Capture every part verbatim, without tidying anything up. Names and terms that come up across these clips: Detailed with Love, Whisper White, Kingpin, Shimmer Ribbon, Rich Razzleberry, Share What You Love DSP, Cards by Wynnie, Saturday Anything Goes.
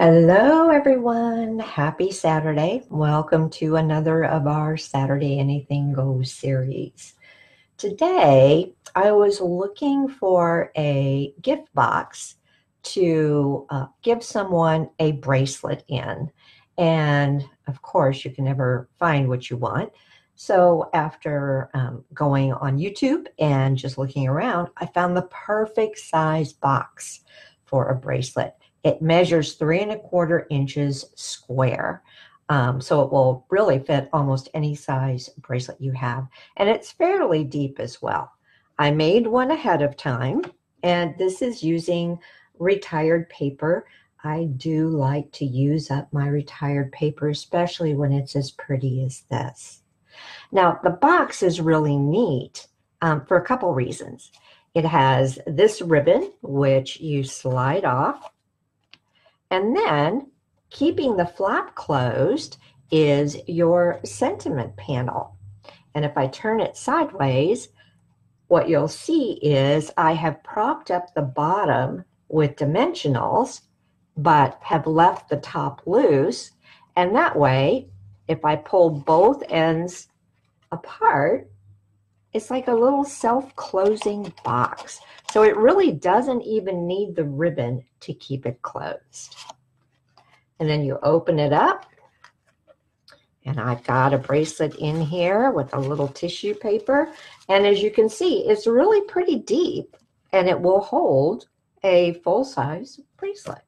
Hello, everyone. Happy Saturday. Welcome to another of our Saturday Anything Goes series. Today, I was looking for a gift box to uh, give someone a bracelet in. And of course, you can never find what you want. So after um, going on YouTube and just looking around, I found the perfect size box for a bracelet. It measures three and a quarter inches square. Um, so it will really fit almost any size bracelet you have. And it's fairly deep as well. I made one ahead of time, and this is using retired paper. I do like to use up my retired paper, especially when it's as pretty as this. Now, the box is really neat um, for a couple reasons. It has this ribbon, which you slide off. And then, keeping the flap closed is your sentiment panel. And if I turn it sideways, what you'll see is I have propped up the bottom with dimensionals, but have left the top loose. And that way, if I pull both ends apart, it's like a little self-closing box. So it really doesn't even need the ribbon to keep it closed. And then you open it up. And I've got a bracelet in here with a little tissue paper. And as you can see, it's really pretty deep. And it will hold a full-size bracelet.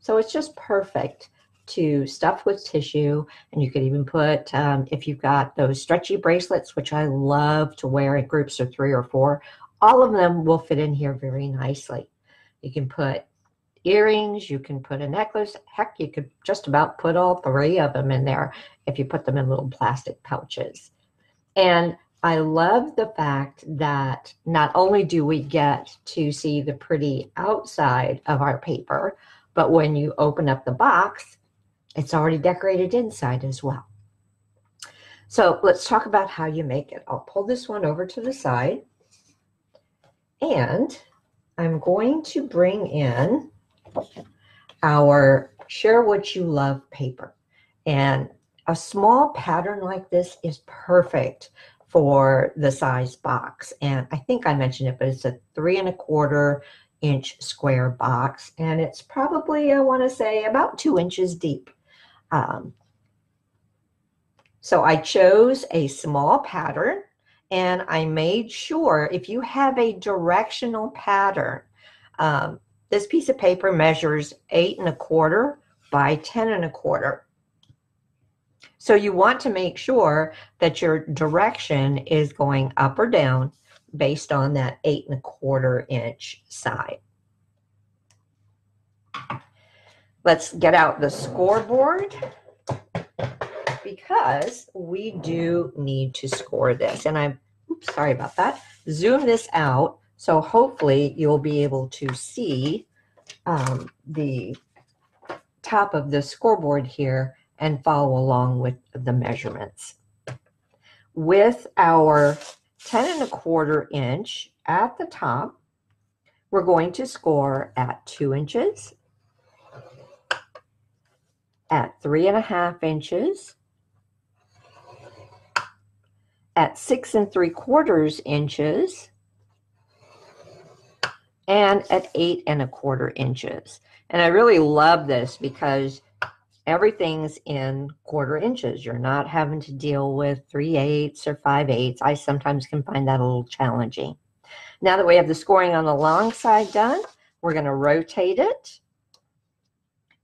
So it's just perfect to stuff with tissue. And you could even put, um, if you've got those stretchy bracelets, which I love to wear in groups of three or four, all of them will fit in here very nicely. You can put earrings, you can put a necklace, heck, you could just about put all three of them in there if you put them in little plastic pouches. And I love the fact that not only do we get to see the pretty outside of our paper, but when you open up the box, it's already decorated inside as well. So let's talk about how you make it. I'll pull this one over to the side. And I'm going to bring in our Share What You Love paper. And a small pattern like this is perfect for the size box. And I think I mentioned it, but it's a three and a quarter inch square box. And it's probably, I want to say, about two inches deep. Um, so I chose a small pattern. And I made sure, if you have a directional pattern, um, this piece of paper measures eight and a quarter by ten and a quarter. So you want to make sure that your direction is going up or down based on that eight and a quarter inch side. Let's get out the scoreboard, because we do need to score this. And I'm, oops, sorry about that. Zoom this out, so hopefully you'll be able to see um, the top of the scoreboard here and follow along with the measurements. With our ten and a quarter inch at the top, we're going to score at two inches, at three and a half inches, at six and three quarters inches, and at eight and a quarter inches. And I really love this because everything's in quarter inches. You're not having to deal with three eighths or five eighths. I sometimes can find that a little challenging. Now that we have the scoring on the long side done, we're going to rotate it.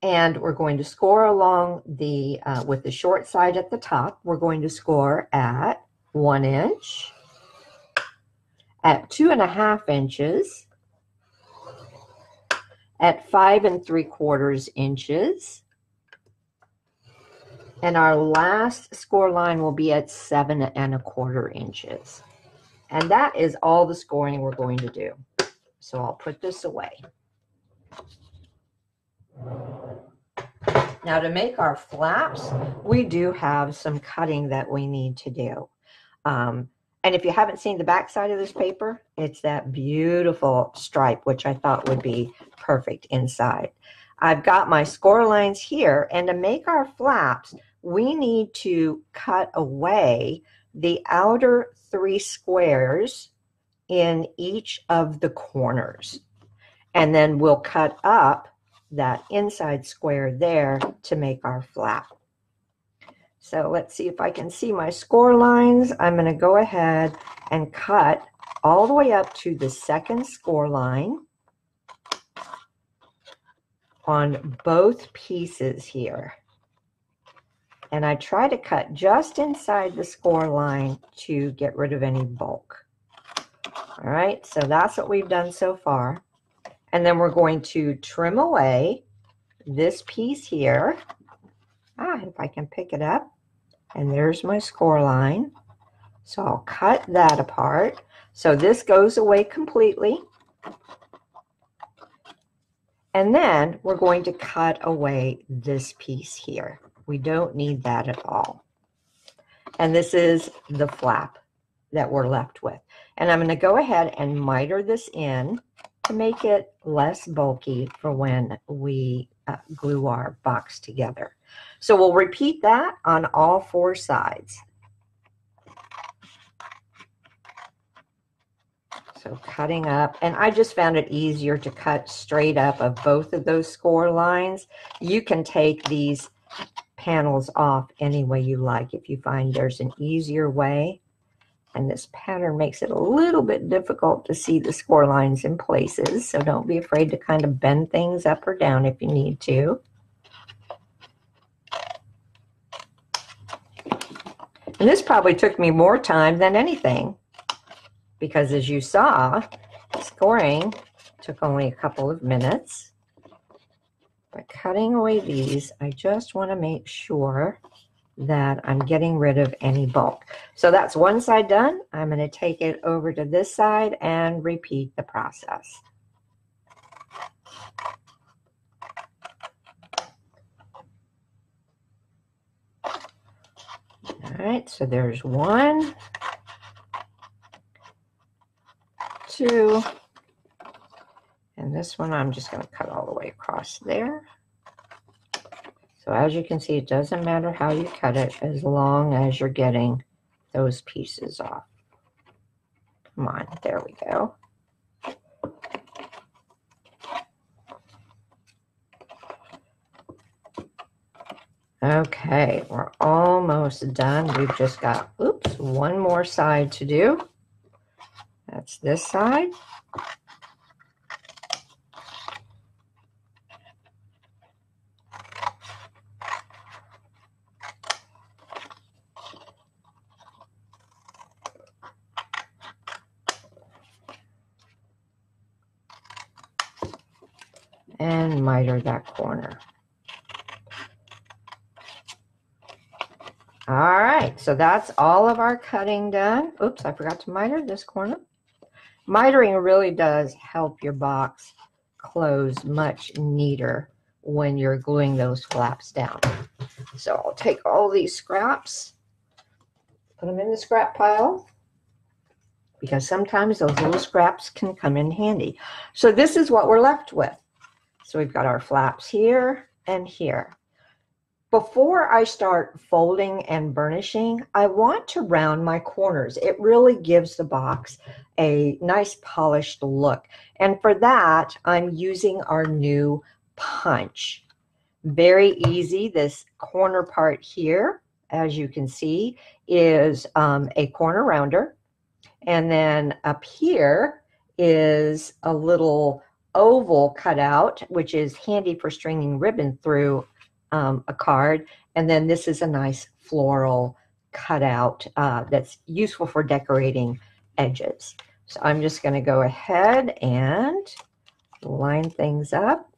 And we're going to score along the, uh, with the short side at the top, we're going to score at one inch, at two and a half inches, at five and three quarters inches, and our last score line will be at seven and a quarter inches. And that is all the scoring we're going to do. So I'll put this away. Now, to make our flaps, we do have some cutting that we need to do. Um, and if you haven't seen the back side of this paper, it's that beautiful stripe, which I thought would be perfect inside. I've got my score lines here, and to make our flaps, we need to cut away the outer three squares in each of the corners. And then we'll cut up that inside square there to make our flap. So let's see if I can see my score lines. I'm going to go ahead and cut all the way up to the second score line on both pieces here. And I try to cut just inside the score line to get rid of any bulk. All right, so that's what we've done so far. And then we're going to trim away this piece here. Ah, if I can pick it up. And there's my score line. So I'll cut that apart. So this goes away completely. And then we're going to cut away this piece here. We don't need that at all. And this is the flap that we're left with. And I'm going to go ahead and miter this in to make it less bulky for when we uh, glue our box together. So we'll repeat that on all four sides. So cutting up, and I just found it easier to cut straight up of both of those score lines. You can take these panels off any way you like if you find there's an easier way. And this pattern makes it a little bit difficult to see the score lines in places, so don't be afraid to kind of bend things up or down if you need to. And this probably took me more time than anything, because as you saw, scoring took only a couple of minutes. By cutting away these, I just want to make sure that I'm getting rid of any bulk. So that's one side done. I'm going to take it over to this side and repeat the process. All right, so there's one. Two, and this one I'm just going to cut all the way across there. So as you can see, it doesn't matter how you cut it as long as you're getting those pieces off. Come on, there we go. Okay, we're almost done. We've just got, oops, one more side to do. That's this side. And miter that corner. All right, so that's all of our cutting done. Oops, I forgot to miter this corner. Mitering really does help your box close much neater when you're gluing those flaps down. So I'll take all these scraps, put them in the scrap pile, because sometimes those little scraps can come in handy. So this is what we're left with. So we've got our flaps here and here. Before I start folding and burnishing, I want to round my corners. It really gives the box a nice polished look. And for that, I'm using our new punch. Very easy. This corner part here, as you can see, is um, a corner rounder. And then up here is a little oval cutout, which is handy for stringing ribbon through Um, a card, and then this is a nice floral cutout uh, that's useful for decorating edges. So I'm just going to go ahead and line things up.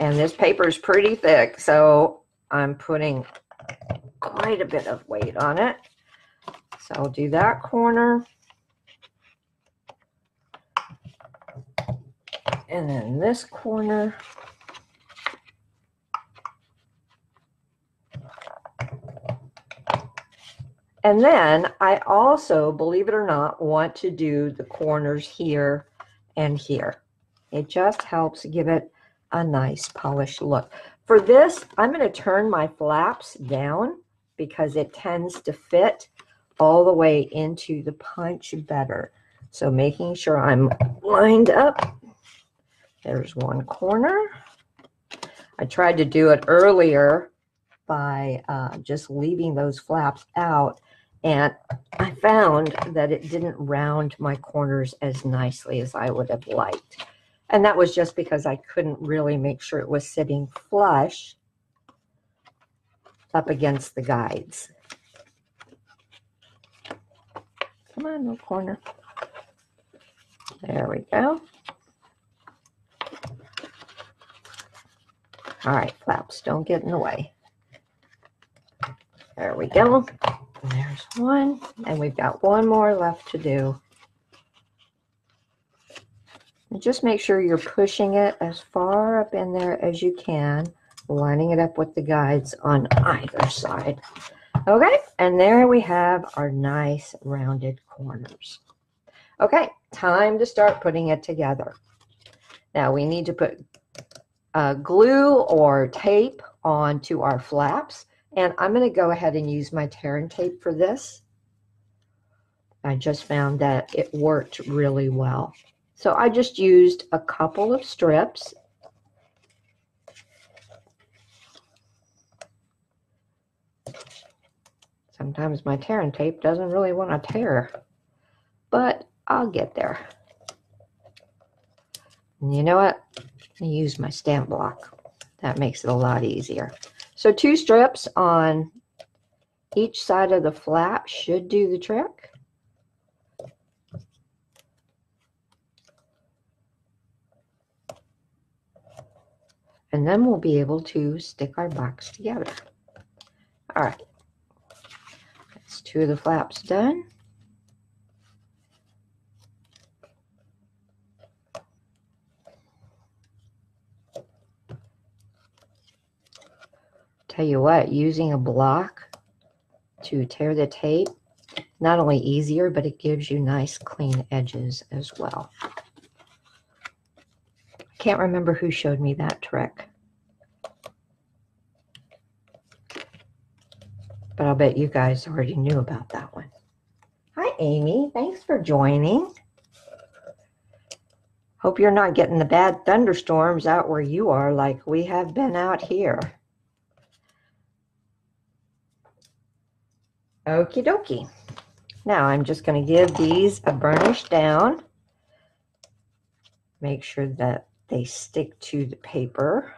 And this paper is pretty thick, so I'm putting quite a bit of weight on it. So I'll do that corner. And then this corner. And then I also, believe it or not, want to do the corners here and here. It just helps give it a nice polished look. For this, I'm going to turn my flaps down because it tends to fit all the way into the punch better. So making sure I'm lined up. There's one corner. I tried to do it earlier by uh, just leaving those flaps out, and I found that it didn't round my corners as nicely as I would have liked. And that was just because I couldn't really make sure it was sitting flush up against the guides. Come on, no corner. There we go. All right, flaps, don't get in the way. There we go. There's one, and we've got one more left to do. And just make sure you're pushing it as far up in there as you can, lining it up with the guides on either side. Okay, and there we have our nice rounded corners. Okay, time to start putting it together. Now we need to put uh, glue or tape onto our flaps, and I'm going to go ahead and use my tear and tape for this. I just found that it worked really well. So I just used a couple of strips. Sometimes my tear and tape doesn't really want to tear, but I'll get there. And you know what? I use my stamp block. That makes it a lot easier. So two strips on each side of the flap should do the trick. And then we'll be able to stick our box together. All right. That's two of the flaps done. Tell you what, using a block to tear the tape, not only easier, but it gives you nice clean edges as well. I can't remember who showed me that trick, but I'll bet you guys already knew about that one. Hi, Amy. Thanks for joining. Hope you're not getting the bad thunderstorms out where you are like we have been out here. Okie dokie. Now I'm just going to give these a burnish down. Make sure that they stick to the paper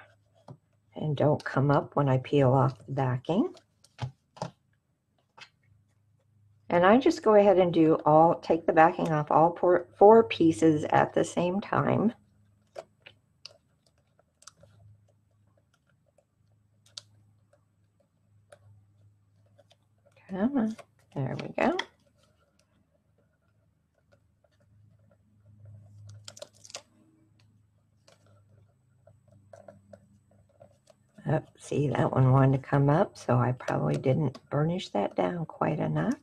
and don't come up when I peel off the backing. And I just go ahead and do all, take the backing off all four, four pieces at the same time. Come on. There we go. Oh, see, that one wanted to come up, so I probably didn't burnish that down quite enough.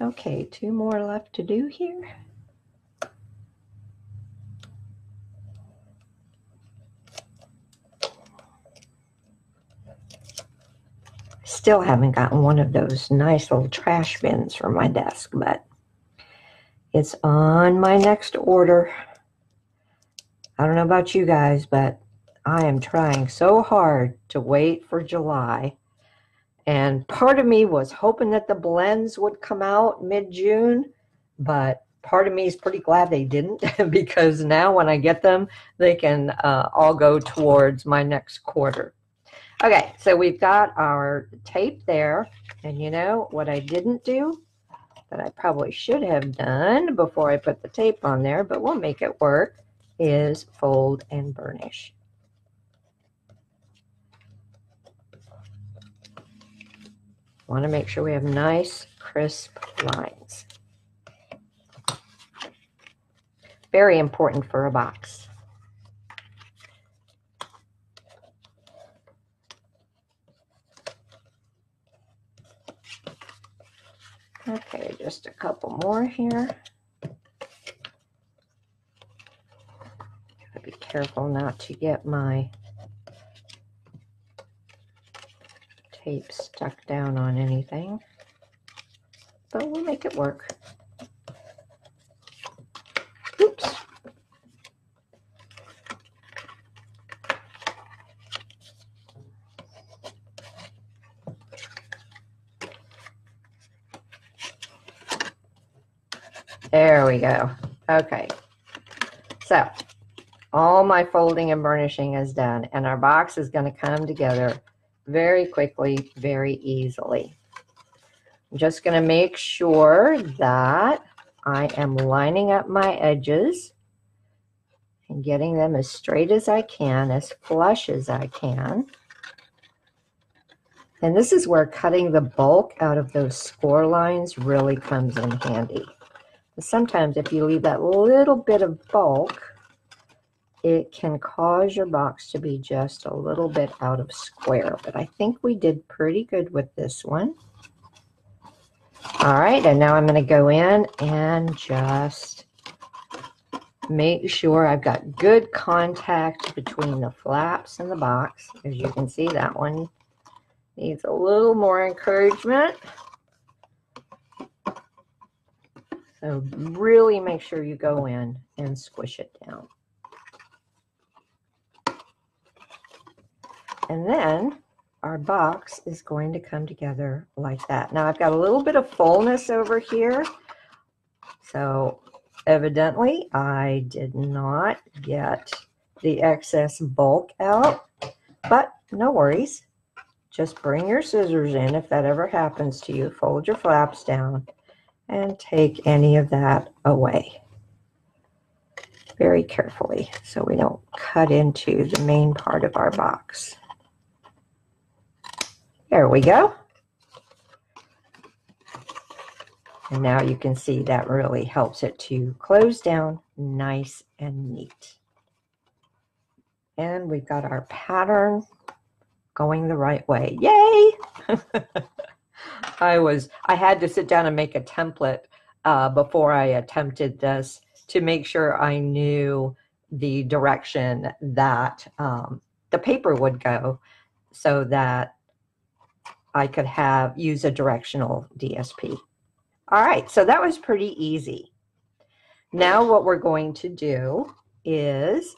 Okay, two more left to do here. Still haven't gotten one of those nice little trash bins for my desk, but it's on my next order. I don't know about you guys, but I am trying so hard to wait for July. And part of me was hoping that the blends would come out mid-June, but part of me is pretty glad they didn't because now when I get them, they can uh, all go towards my next quarter. Okay, so we've got our tape there, and you know what I didn't do that I probably should have done before I put the tape on there, but we'll make it work, is fold and burnish. Want to make sure we have nice, crisp lines. Very important for a box. Okay, just a couple more here. be careful not to get my tape stuck down on anything, but we'll make it work. Oops. There we go. Okay. So all my folding and burnishing is done, and our box is going to come together very quickly, very easily. I'm just going to make sure that I am lining up my edges and getting them as straight as I can, as flush as I can. And this is where cutting the bulk out of those score lines really comes in handy. Sometimes if you leave that little bit of bulk, it can cause your box to be just a little bit out of square, but I think we did pretty good with this one. All right, and now I'm going to go in and just make sure I've got good contact between the flaps and the box. As you can see, that one needs a little more encouragement. So really make sure you go in and squish it down. And then our box is going to come together like that. Now I've got a little bit of fullness over here. So evidently I did not get the excess bulk out, but no worries. Just bring your scissors in if that ever happens to you. Fold your flaps down and take any of that away very carefully so we don't cut into the main part of our box. There we go. And now you can see that really helps it to close down nice and neat. And we've got our pattern going the right way. Yay! I was, I had to sit down and make a template uh, before I attempted this to make sure I knew the direction that um, the paper would go so that I could have, use a directional D S P. All right, so that was pretty easy. Now what we're going to do is,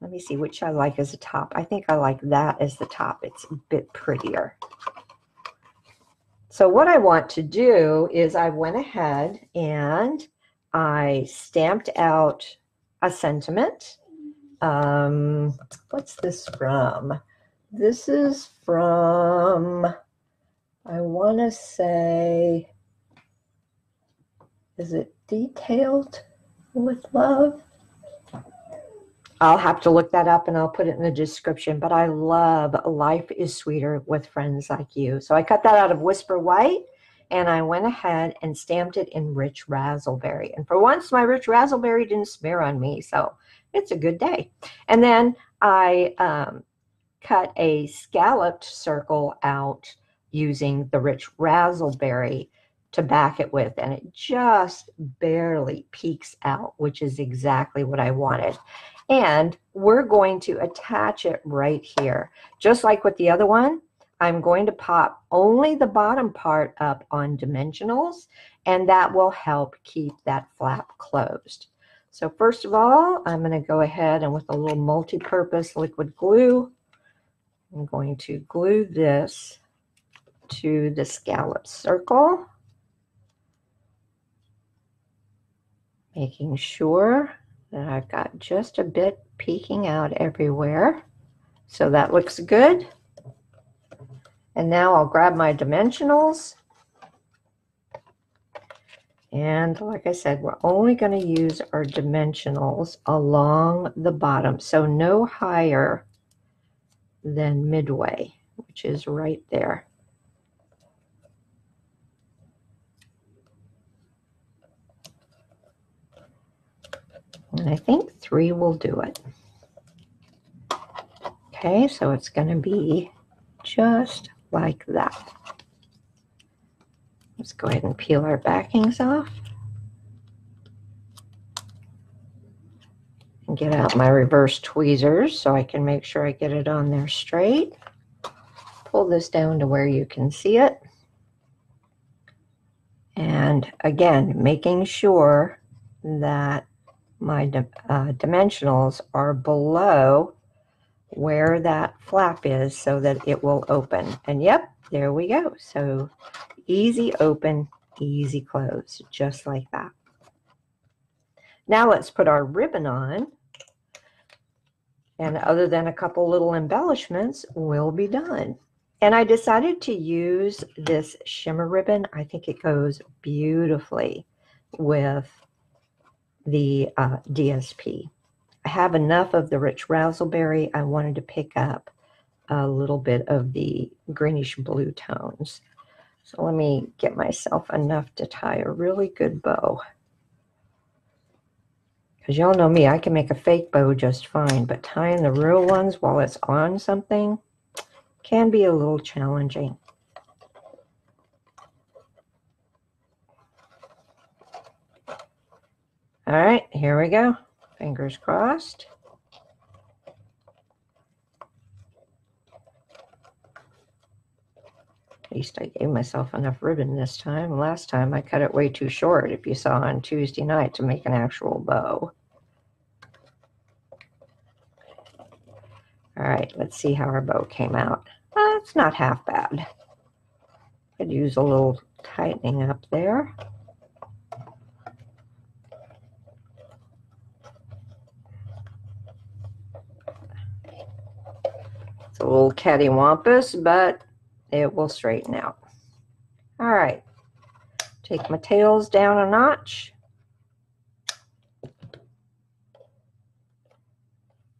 let me see which I like as a top. I think I like that as the top. It's a bit prettier. So what I want to do is I went ahead and I stamped out a sentiment. Um, what's this from? This is from, I want to say, is it Detailed with Love? I'll have to look that up and I'll put it in the description, but I love Life is Sweeter with Friends Like You. So I cut that out of Whisper White and I went ahead and stamped it in Rich Razzleberry. And for once, my Rich Razzleberry didn't smear on me, so it's a good day. And then I um, cut a scalloped circle out using the Rich Razzleberry to back it with, and it just barely peeks out, which is exactly what I wanted. And we're going to attach it right here. Just like with the other one, I'm going to pop only the bottom part up on dimensionals, and that will help keep that flap closed. So first of all, I'm going to go ahead and with a little multi-purpose liquid glue, I'm going to glue this to the scallop circle, making sure that I've got just a bit peeking out everywhere. So that looks good. And now I'll grab my dimensionals. And like I said, we're only going to use our dimensionals along the bottom. So no higher than midway, which is right there. And I think three will do it. Okay, so it's going to be just like that. Let's go ahead and peel our backings off. Get out my reverse tweezers so I can make sure I get it on there straight. Pull this down to where you can see it. And again, making sure that my uh, dimensionals are below where that flap is so that it will open. And yep, there we go. So easy open, easy close, just like that. Now let's put our ribbon on. And other than a couple little embellishments, we'll be done. And I decided to use this shimmer ribbon. I think it goes beautifully with the uh, D S P. I have enough of the Rich Razzleberry. I wanted to pick up a little bit of the greenish blue tones. So let me get myself enough to tie a really good bow. Because y'all know me, I can make a fake bow just fine, but tying the real ones while it's on something can be a little challenging. All right, here we go. Fingers crossed. At least I gave myself enough ribbon this time. Last time I cut it way too short, if you saw on Tuesday night, to make an actual bow. All right, let's see how our bow came out. Uh, it's not half bad. Could use a little tightening up there. It's a little cattywampus, but it will straighten out. All right, take my tails down a notch.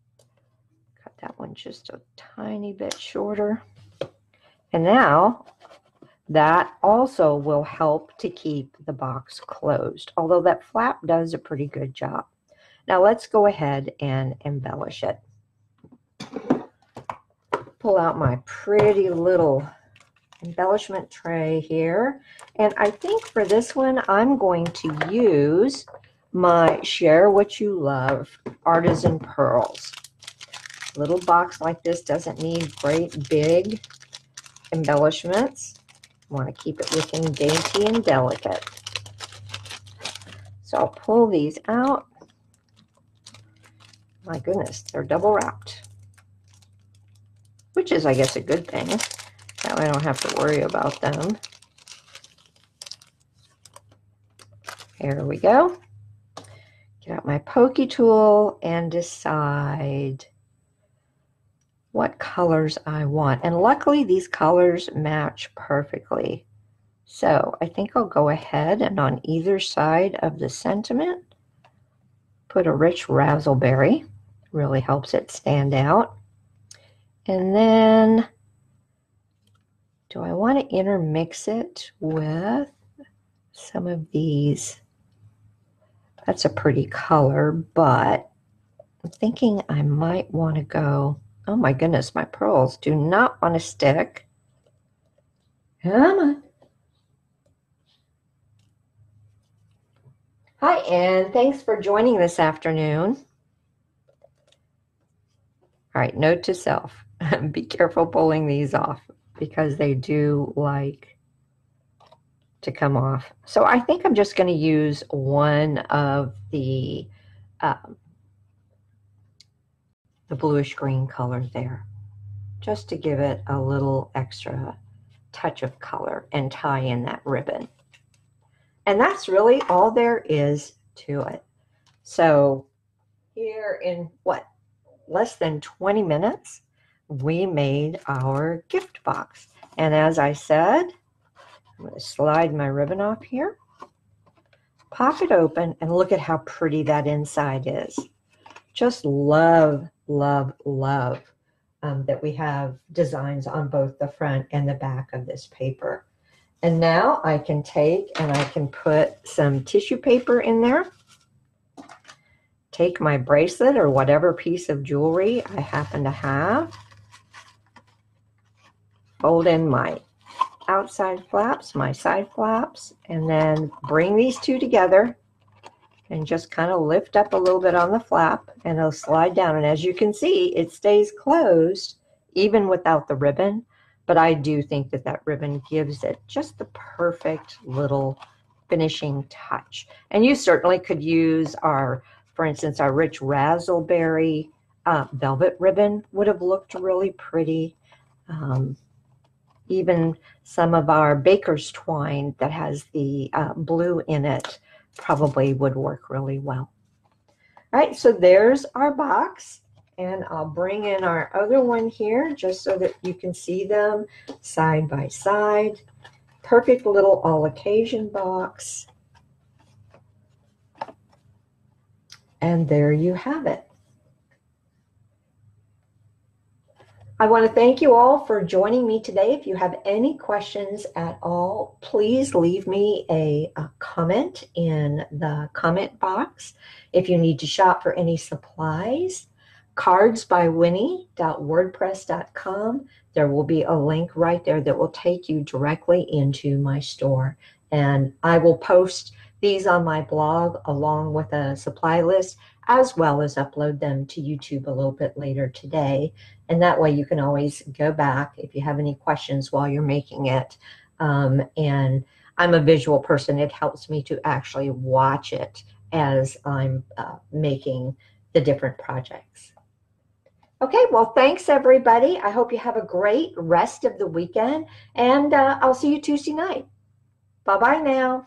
Cut that one just a tiny bit shorter. And now that also will help to keep the box closed, although that flap does a pretty good job. Now let's go ahead and embellish it. Pull out my pretty little embellishment tray here, and I think for this one I'm going to use my Share What You Love Artisan Pearls. A little box like this doesn't need great big embellishments. I want to keep it looking dainty and delicate. So I'll pull these out. My goodness, they're double wrapped. Which is, I guess, a good thing. That way I don't have to worry about them. Here we go. Get out my pokey tool and decide what colors I want. And luckily, these colors match perfectly. So I think I'll go ahead and on either side of the sentiment, put a Rich Razzleberry. Really helps it stand out. And then, do I want to intermix it with some of these? That's a pretty color, but I'm thinking I might want to go, oh my goodness, my pearls do not want to stick. Come on. Hi, Ann. Thanks for joining this afternoon. All right, note to self. Be careful pulling these off because they do like to come off. So I think I'm just going to use one of the um, the bluish green color there just to give it a little extra touch of color and tie in that ribbon. And that's really all there is to it. So here in what, less than twenty minutes, we made our gift box. And as I said, I'm going to slide my ribbon off here, pop it open, and look at how pretty that inside is. Just love, love, love um, that we have designs on both the front and the back of this paper. And now I can take and I can put some tissue paper in there. Take my bracelet or whatever piece of jewelry I happen to have. Fold in my outside flaps, my side flaps, and then bring these two together and just kind of lift up a little bit on the flap, and it'll slide down. And as you can see, it stays closed even without the ribbon. But I do think that that ribbon gives it just the perfect little finishing touch. And you certainly could use our, for instance, our Rich Razzleberry uh, velvet ribbon would have looked really pretty. Um, even some of our baker's twine that has the uh, blue in it probably would work really well. All right, so there's our box. And I'll bring in our other one here just so that you can see them side by side. Perfect little all-occasion box. And there you have it. I want to thank you all for joining me today. If you have any questions at all, please leave me a, a comment in the comment box. If you need to shop for any supplies, cards by winnie dot wordpress dot com. There will be a link right there that will take you directly into my store. And I will post these on my blog along with a supply list, as well as upload them to YouTube a little bit later today. And that way you can always go back if you have any questions while you're making it. Um, and I'm a visual person. It helps me to actually watch it as I'm uh, making the different projects. Okay, well, thanks everybody. I hope you have a great rest of the weekend, and uh, I'll see you Tuesday night. Bye-bye now.